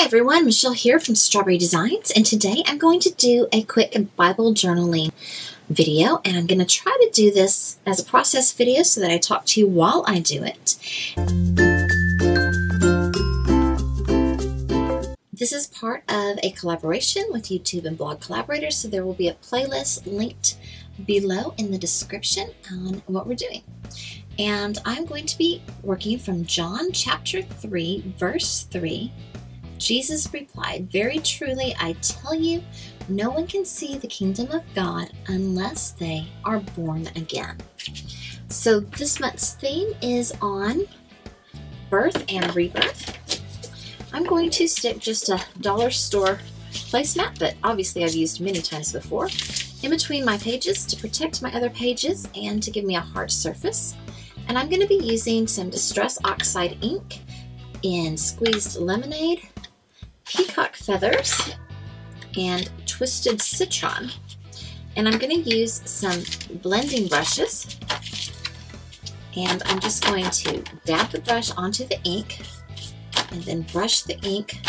Hi everyone, Michelle here from Straw-Bearie Designs, and today I'm going to do a quick Bible journaling video, and I'm going to try to do this as a process video so that I talk to you while I do it. This is part of a collaboration with YouTube and blog collaborators, so there will be a playlist linked below in the description on what we're doing. And I'm going to be working from John chapter 3, verse 3. Jesus replied, "Very truly, I tell you, no one can see the kingdom of God unless they are born again." So this month's theme is on birth and rebirth. I'm going to stick just a dollar store placemat that obviously I've used many times before in between my pages to protect my other pages and to give me a hard surface. And I'm going to be using some Distress Oxide ink in Squeezed Lemonade, Peacock Feathers, and Twisted Citron. And I'm going to use some blending brushes, and I'm just going to dab the brush onto the ink and then brush the ink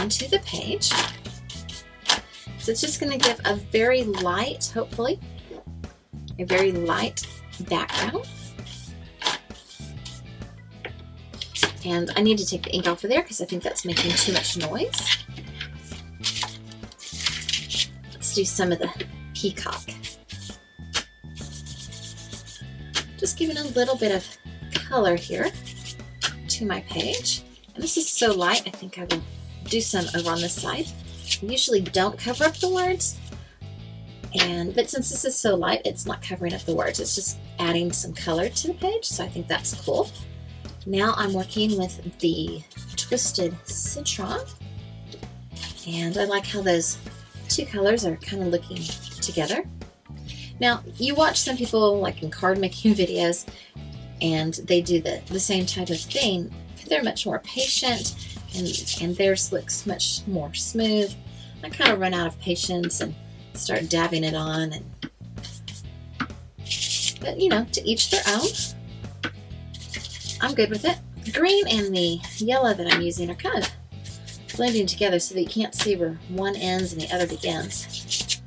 onto the page. So it's just going to give a very light, hopefully, a very light background. And I need to take the ink off of there because I think that's making too much noise. Let's do some of the peacock. Just giving a little bit of color here to my page. And this is so light, I think I will do some over on this side. I usually don't cover up the words, but since this is so light, it's not covering up the words. It's just adding some color to the page, so I think that's cool. Now I'm working with the Twisted Citron, and I like how those two colors are kind of looking together. Now, you watch some people, like in card making videos, and they do the same type of thing. They're much more patient, and theirs looks much more smooth. I kind of run out of patience and start dabbing it on, but you know, to each their own. I'm good with it. The green and the yellow that I'm using are kind of blending together so that you can't see where one ends and the other begins.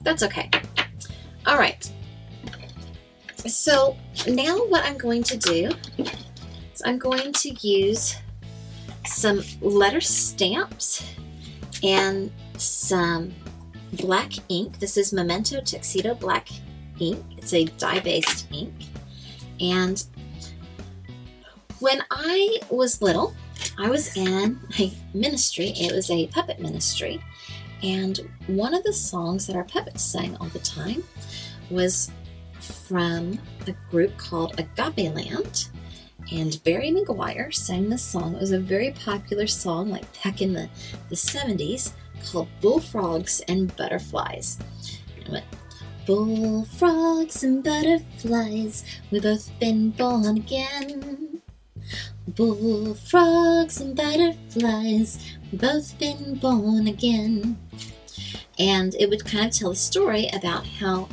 That's okay. All right. So now what I'm going to do is I'm going to use some letter stamps and some black ink. This is Memento Tuxedo Black Ink. It's a dye-based ink. And when I was little, I was in a ministry. It was a puppet ministry, and one of the songs that our puppets sang all the time was from a group called Agape Land, and Barry McGuire sang this song. It was a very popular song, like back in the 70s, called Bullfrogs and Butterflies. Bullfrogs and butterflies, we've both been born again. Bullfrogs and butterflies, both been born again. And it would kind of tell a story about how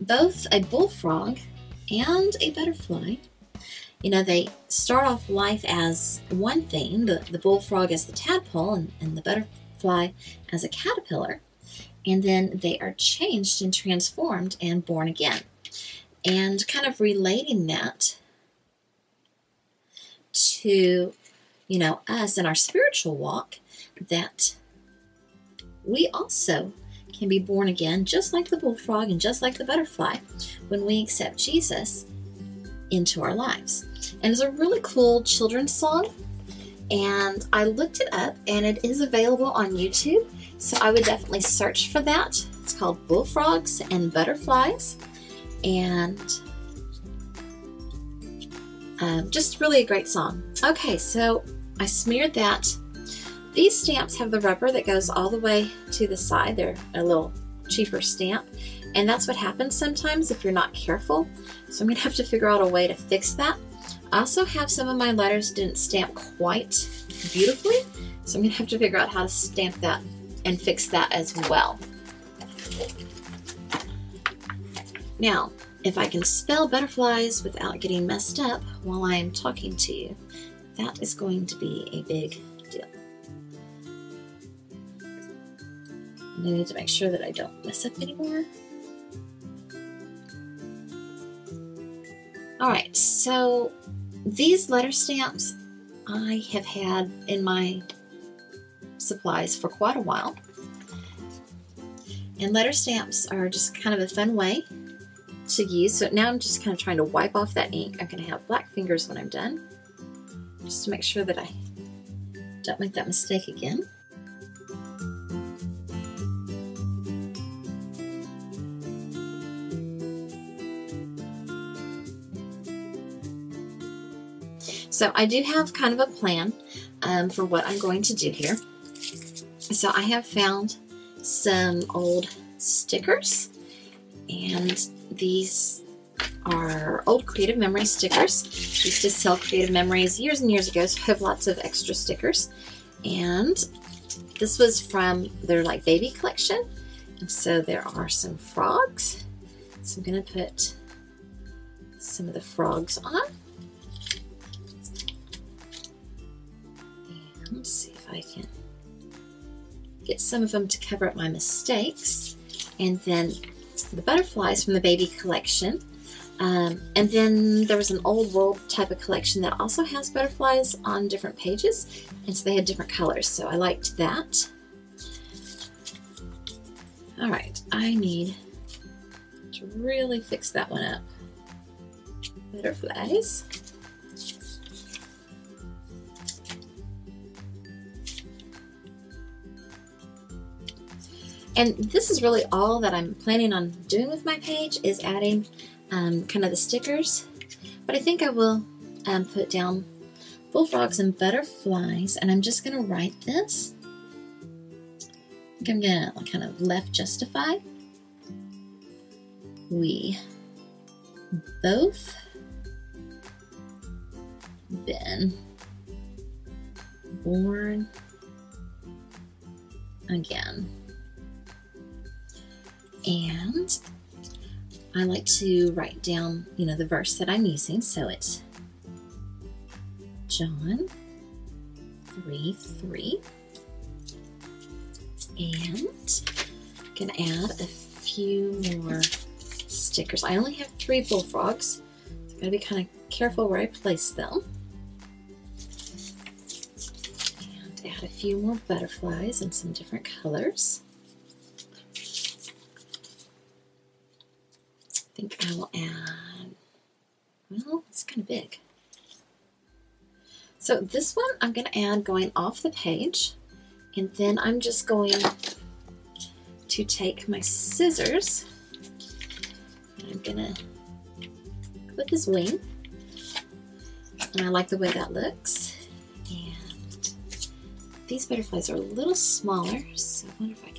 both a bullfrog and a butterfly, you know, they start off life as one thing, the bullfrog as the tadpole and the butterfly as a caterpillar, and then they are changed and transformed and born again. And kind of relating that to, you know, us in our spiritual walk, that we also can be born again just like the bullfrog and just like the butterfly when we accept Jesus into our lives. And it's a really cool children's song, and I looked it up, and it is available on YouTube, so I would definitely search for that. It's called Bullfrogs and Butterflies, and just really a great song. Okay, so I smeared that. These stamps have the rubber that goes all the way to the side. They're a little cheaper stamp, and that's what happens sometimes if you're not careful. So I'm going to have to figure out a way to fix that. I also have some of my letters didn't stamp quite beautifully, so I'm going to have to figure out how to stamp that and fix that as well. Now, if I can spell butterflies without getting messed up while I'm talking to you, that is going to be a big deal. And I need to make sure that I don't mess up anymore. Alright, so these letter stamps I have had in my supplies for quite a while. And letter stamps are just kind of a fun way to use. So now I'm just kind of trying to wipe off that ink. I'm going to have black fingers when I'm done, just to make sure that I don't make that mistake again. So I do have kind of a plan for what I'm going to do here. So I have found some old stickers, and these are old Creative Memories stickers. I used to sell Creative Memories years and years ago, so I have lots of extra stickers. And this was from their like baby collection, and so there are some frogs. So I'm going to put some of the frogs on. Let's see if I can get some of them to cover up my mistakes. And then the butterflies from the baby collection. And then there was an old world type of collection that also has butterflies on different pages. And so they had different colors. So I liked that. All right, I need to really fix that one up. Butterflies. And this is really all that I'm planning on doing with my page, is adding kind of the stickers. But I think I will put down bullfrogs and butterflies, and I'm just going to write this. I think I'm going to kind of left justify. We both been born again. And I like to write down, you know, the verse that I'm using. So it's John 3:3. And I'm going to add a few more stickers. I only have 3 bullfrogs, so I've got to be kind of careful where I place them. And add a few more butterflies in some different colors. I think I will add, well, it's kind of big. So this one I'm going to add going off the page, and then I'm just going to take my scissors, and I'm going to clip his wing, and I like the way that looks. And these butterflies are a little smaller, so I wonder if I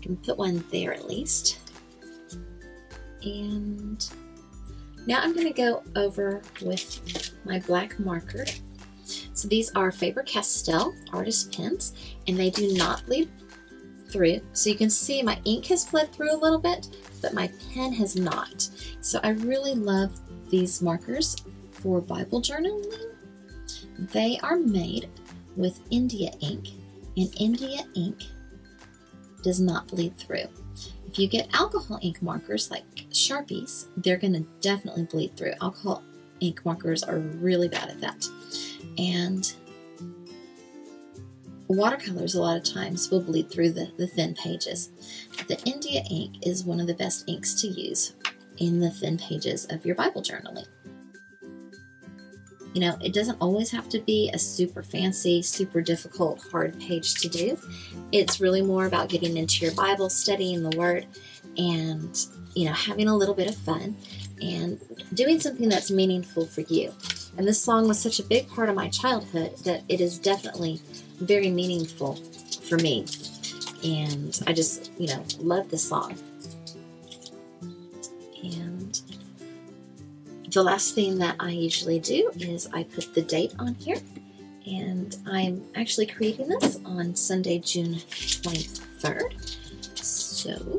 can put one there at least. And now I'm going to go over with my black marker. So these are Faber-Castell artist pens, and they do not bleed through. So you can see my ink has bled through a little bit, but my pen has not. So I really love these markers for Bible journaling. They are made with India ink, and India ink does not bleed through. If you get alcohol ink markers like Sharpies, they're going to definitely bleed through. Alcohol ink markers are really bad at that. And watercolors a lot of times will bleed through the thin pages. The India ink is one of the best inks to use in the thin pages of your Bible journaling. You know, it doesn't always have to be a super fancy, super difficult, hard page to do. It's really more about getting into your Bible, studying the Word, and, you know, having a little bit of fun and doing something that's meaningful for you. And this song was such a big part of my childhood that it is definitely very meaningful for me. And I just, you know, love this song. And the last thing that I usually do is I put the date on here, and I'm actually creating this on Sunday, June 23rd. So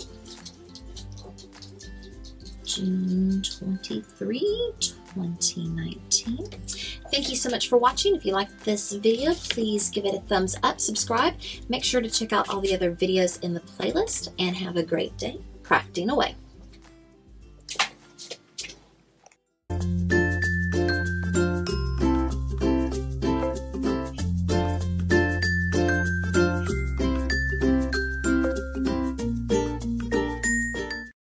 June 23, 2019. Thank you so much for watching. If you liked this video, please give it a thumbs up, subscribe, make sure to check out all the other videos in the playlist, and have a great day crafting away.